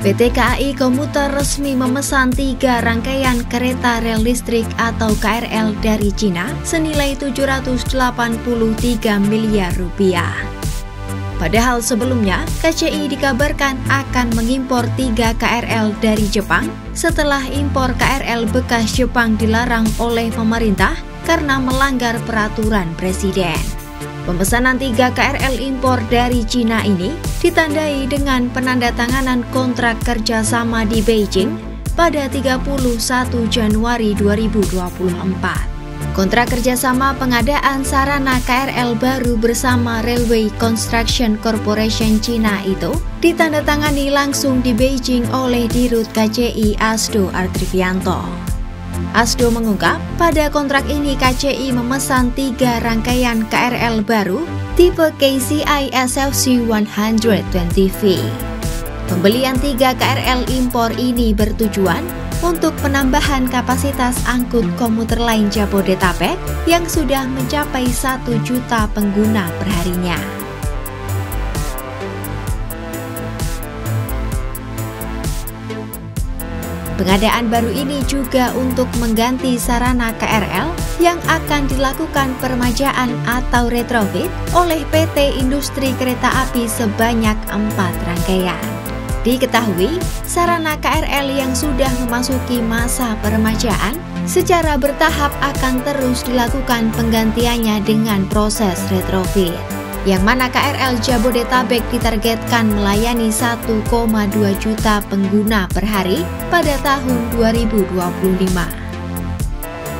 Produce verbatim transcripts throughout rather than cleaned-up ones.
P T K A I Komuter resmi memesan tiga rangkaian kereta rel listrik atau K R L dari China senilai tujuh ratus delapan puluh tiga miliar rupiah. Padahal sebelumnya, K C I dikabarkan akan mengimpor tiga K R L dari Jepang setelah impor K R L bekas Jepang dilarang oleh pemerintah karena melanggar peraturan presiden. Pemesanan tiga K R L impor dari China ini ditandai dengan penandatanganan kontrak kerjasama di Beijing pada tiga puluh satu Januari dua ribu dua puluh empat. Kontrak kerjasama pengadaan sarana K R L baru bersama Railway Construction Corporation China itu ditandatangani langsung di Beijing oleh Dirut K C I Asdo Artriviyanto. Asdo mengungkap, pada kontrak ini K C I memesan tiga rangkaian K R L baru tipe K C I S L C seratus dua puluh V. Pembelian tiga K R L impor ini bertujuan untuk penambahan kapasitas angkut komuter lain Jabodetabek yang sudah mencapai satu juta pengguna perharinya. Pengadaan baru ini juga untuk mengganti sarana K R L yang akan dilakukan permajaan atau retrofit oleh P T Industri Kereta Api sebanyak empat rangkaian. Diketahui, sarana K R L yang sudah memasuki masa permajaan secara bertahap akan terus dilakukan penggantiannya dengan proses retrofit, yang mana K R L Jabodetabek ditargetkan melayani satu koma dua juta pengguna per hari pada tahun dua ribu dua puluh lima.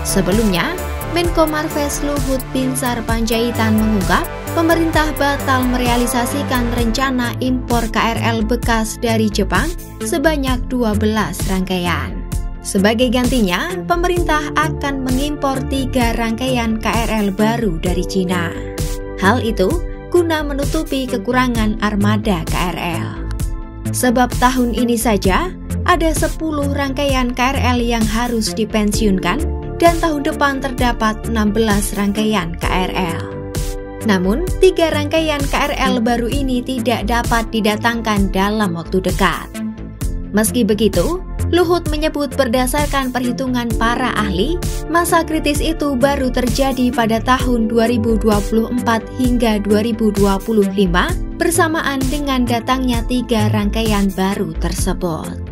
Sebelumnya, Menko Marves Luhut Binsar Pandjaitan mengungkap, pemerintah batal merealisasikan rencana impor K R L bekas dari Jepang sebanyak dua belas rangkaian. Sebagai gantinya, pemerintah akan mengimpor tiga rangkaian K R L baru dari China. Hal itu guna menutupi kekurangan armada K R L. Sebab tahun ini saja ada sepuluh rangkaian K R L yang harus dipensiunkan dan tahun depan terdapat enam belas rangkaian K R L. Namun, tiga rangkaian K R L baru ini tidak dapat didatangkan dalam waktu dekat. Meski begitu, Luhut menyebut berdasarkan perhitungan para ahli, masa kritis itu baru terjadi pada tahun dua ribu dua puluh empat hingga dua ribu dua puluh lima bersamaan dengan datangnya tiga rangkaian baru tersebut.